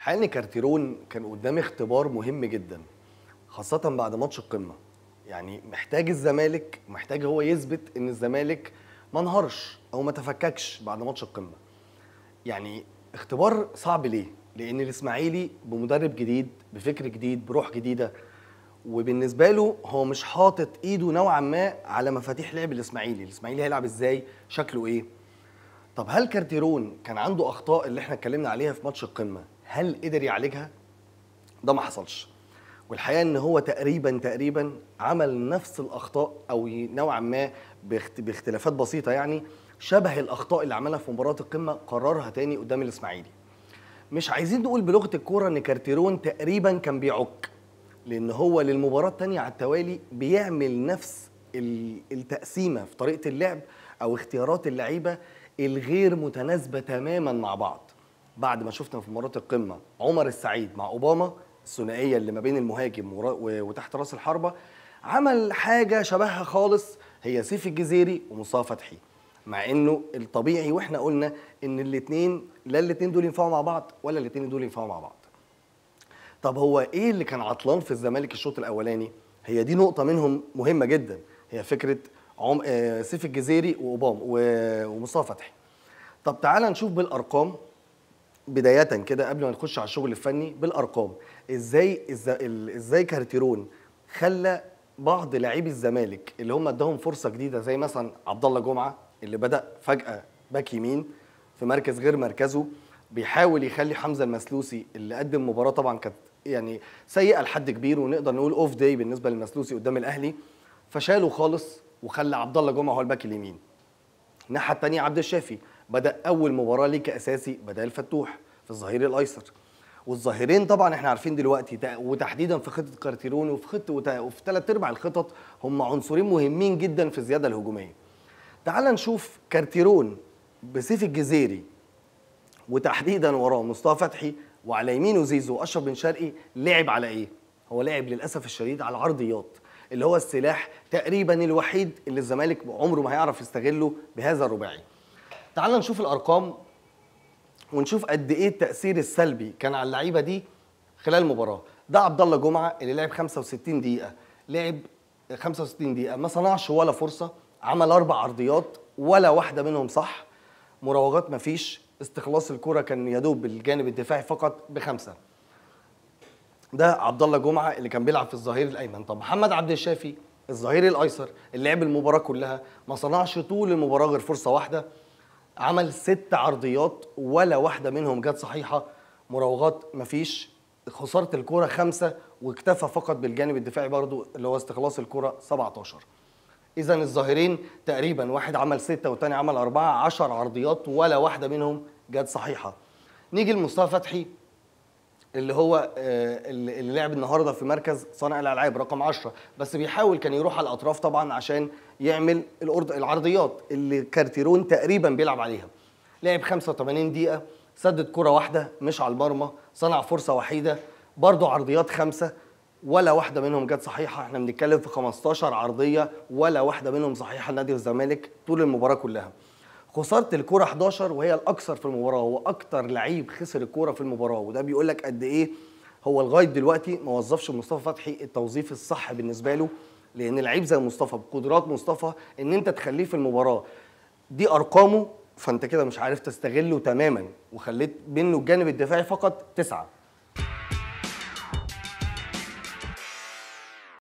حقيقة كارتيرون كان قدامي اختبار مهم جدا، خاصة بعد ماتش القمة. يعني محتاج الزمالك، محتاج هو يثبت ان الزمالك ما انهارش او ما تفككش بعد ماتش القمة. يعني اختبار صعب ليه؟ لان الاسماعيلي بمدرب جديد، بفكر جديد، بروح جديدة، وبالنسبة له هو مش حاطط ايده نوعا ما على مفاتيح لعب الاسماعيلي. الاسماعيلي هيلعب ازاي؟ شكله ايه؟ طب هل كارتيرون كان عنده اخطاء اللي احنا اتكلمنا عليها في ماتش القمة؟ هل قدر يعالجها؟ ده ما حصلش. والحقيقه ان هو تقريبا عمل نفس الاخطاء، او نوعا ما باختلافات بسيطه يعني شبه الاخطاء اللي عملها في مباراه القمه، قررها تاني قدام الاسماعيلي. مش عايزين نقول بلغه الكوره ان كارتيرون تقريبا كان بيعك، لان هو للمباراه الثانيه على التوالي بيعمل نفس التقسيمه في طريقه اللعب او اختيارات اللعيبه الغير متناسبه تماما مع بعض. بعد ما شفنا في مباراه القمه عمر السعيد مع اوباما، الثنائيه اللي ما بين المهاجم وتحت راس الحربه، عمل حاجه شبهها خالص هي سيف الجزيري ومصطفى فتحي، مع انه الطبيعي واحنا قلنا ان الاثنين، لا الاثنين دول ينفعوا مع بعض ولا الاثنين دول ينفعوا مع بعض. طب هو ايه اللي كان عطلان في الزمالك الشوط الاولاني؟ هي دي نقطه منهم مهمه جدا، هي فكره سيف الجزيري واوباما ومصطفى فتحي. طب تعال نشوف بالارقام بداية كده قبل ما نخش على الشغل الفني. بالارقام ازاي كارتيرون خلى بعض لاعبي الزمالك اللي هم اداهم فرصه جديده، زي مثلا عبد الله جمعه اللي بدا فجاه باك يمين في مركز غير مركزه، بيحاول يخلي حمزه المسلوسي اللي قدم مباراه طبعا كانت يعني سيئه لحد كبير، ونقدر نقول اوف داي بالنسبه للمسلوسي قدام الاهلي، فشاله خالص وخلى عبد الله جمعه هو الباك اليمين. الناحيه الثانيه عبد الشافي بدأ أول مباراة ليه كأساسي بدل فتوح في الظهير الأيسر. والظهيرين طبعا احنا عارفين دلوقتي، وتحديدا في خطة كارتيرون وفي ثلاث أرباع الخطط، هم عنصرين مهمين جدا في الزيادة الهجومية. تعال نشوف كارتيرون بسيف الجزيري وتحديدا وراه مصطفى فتحي، وعلى يمينه زيزو أشرف بن شرقي، لعب على إيه؟ هو لعب للأسف الشديد على العرضيات، اللي هو السلاح تقريبا الوحيد اللي الزمالك عمره ما هيعرف يستغله بهذا الرباعي. تعال نشوف الارقام ونشوف قد ايه التاثير السلبي كان على اللعيبه دي خلال المباراه. ده عبد الله جمعه اللي لعب 65 دقيقه، ما صنعش ولا فرصه، عمل 4 عرضيات ولا واحده منهم صح، مراوغات ما فيش، استخلاص الكره كان يدوب بالجانب الدفاعي فقط ب5. ده عبد الله جمعه اللي كان بيلعب في الظهير الايمن. طب محمد عبد الشافي الظهير الايسر اللي لعب المباراه كلها، ما صنعش طول المباراه غير فرصه واحده، عمل 6 عرضيات ولا واحدة منهم جت صحيحة، مراوغات مفيش، خسارة الكرة 5، واكتفى فقط بالجانب الدفاعي برضو اللي هو استخلاص الكرة 17. إذا الظاهرين تقريبا واحد عمل 6 والتاني عمل 4، 10 عرضيات ولا واحدة منهم جت صحيحة. نيجي لمصطفى فتحي اللي هو اللي لعب النهارده في مركز صانع الالعاب رقم 10، بس بيحاول كان يروح على الاطراف طبعا عشان يعمل العرضيات اللي كارتيرون تقريبا بيلعب عليها. لعب 85 دقيقه، سدد كره واحده مش على المرمى، صنع فرصه وحيده، برضه عرضيات 5 ولا واحده منهم جت صحيحه. احنا بنتكلم في 15 عرضيه ولا واحده منهم صحيحه لنادي الزمالك طول المباراه كلها. خساره الكوره 11 وهي الاكثر في المباراه، هو اكتر لعيب خسر الكوره في المباراه، وده بيقول لك قد ايه هو لغايه دلوقتي ما وظفش مصطفى فتحي التوظيف الصح بالنسبه له، لان لعيب زي مصطفى بقدرات مصطفى ان انت تخليه في المباراه دي ارقامه، فانت كده مش عارف تستغله تماما، وخليت منه الجانب الدفاعي فقط 9.